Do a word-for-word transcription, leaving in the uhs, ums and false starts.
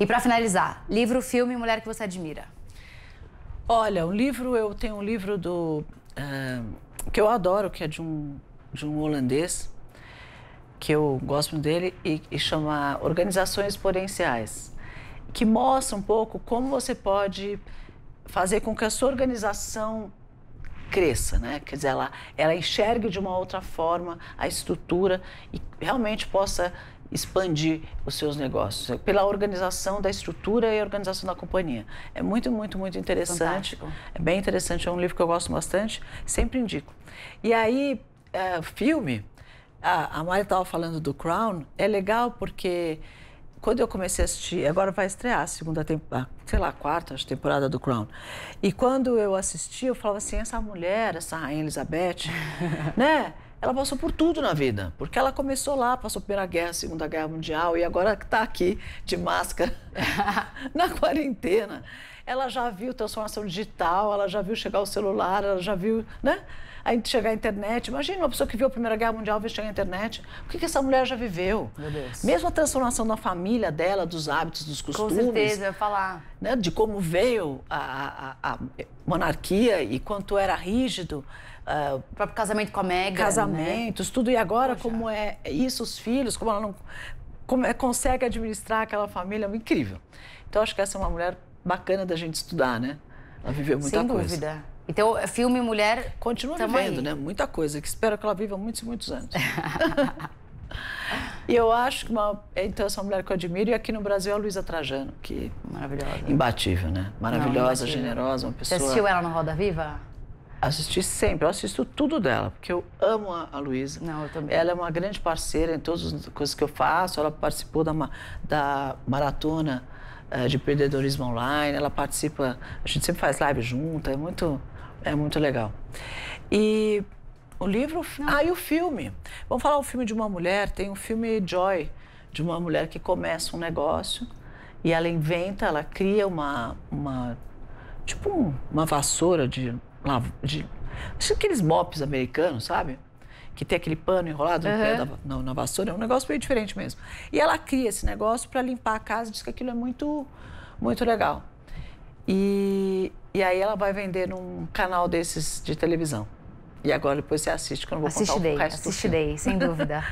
E para finalizar, livro, filme, mulher que você admira? Olha, um livro, eu tenho um livro do, uh, que eu adoro, que é de um, de um holandês, que eu gosto dele, e, e chama Organizações Exponenciais, que mostra um pouco como você pode fazer com que a sua organização cresça, né? Quer dizer, ela, ela enxergue de uma outra forma a estrutura e realmente possa expandir os seus negócios, pela organização da estrutura e organização da companhia. É muito, muito, muito interessante. Fantástico. É bem interessante, é um livro que eu gosto bastante, sempre indico. E aí, é, filme, a, a Mari estava falando do Crown, é legal porque quando eu comecei a assistir, agora vai estrear a segunda temporada, sei lá, a quarta acho, temporada do Crown, e quando eu assisti, eu falava assim, essa mulher, essa rainha Elizabeth, né? Ela passou por tudo na vida, porque ela começou lá, passou pela guerra, Segunda Guerra Mundial, e agora está aqui de máscara na quarentena. Ela já viu transformação digital, ela já viu chegar o celular, ela já viu, né? Aí chegar a internet. Imagina uma pessoa que viu a Primeira Guerra Mundial ver chegar a internet. O que, que essa mulher já viveu? Meu Deus. Mesmo a transformação da família dela, dos hábitos, dos costumes. Com certeza, eu ia falar. Né? De como veio a, a, a monarquia e quanto era rígido. Uh, o próprio casamento com a Meghan. Casamentos, né? Tudo. E agora, poxa, como é isso, os filhos, como ela não como é, consegue administrar aquela família, é incrível. Então, acho que essa é uma mulher bacana da gente estudar, né? Ela viveu muita Sem coisa. Sem dúvida. Então, filme Mulher... Continua vivendo, aí, né? Muita coisa, que espero que ela viva muitos e muitos anos. E eu acho que uma, então, essa mulher que eu admiro, e aqui no Brasil é a Luísa Trajano, que... Maravilhosa. Imbatível, né? Maravilhosa, Não, generosa, uma pessoa... Você assistiu ela no Roda Viva? Assisti sempre, eu assisto tudo dela, porque eu amo a, a Luísa. Não, eu também. Ela é uma grande parceira em todas as coisas que eu faço, ela participou da, da maratona uh, de empreendedorismo online, ela participa, a gente sempre faz live junta, é muito... É muito legal. E o livro... Não. Ah, e o filme. Vamos falar o filme de uma mulher. Tem um filme Joy, de uma mulher que começa um negócio e ela inventa, ela cria uma... uma tipo um, uma vassoura de... de aqueles mops americanos, sabe? Que tem aquele pano enrolado no pé da, na, na vassoura. É um negócio meio diferente mesmo. E ela cria esse negócio para limpar a casa e diz que aquilo é muito, muito legal. E... E aí ela vai vender num canal desses de televisão. E agora depois você assiste, que eu não vou assiste contar o resto do filme. Assiste daí, sem dúvida.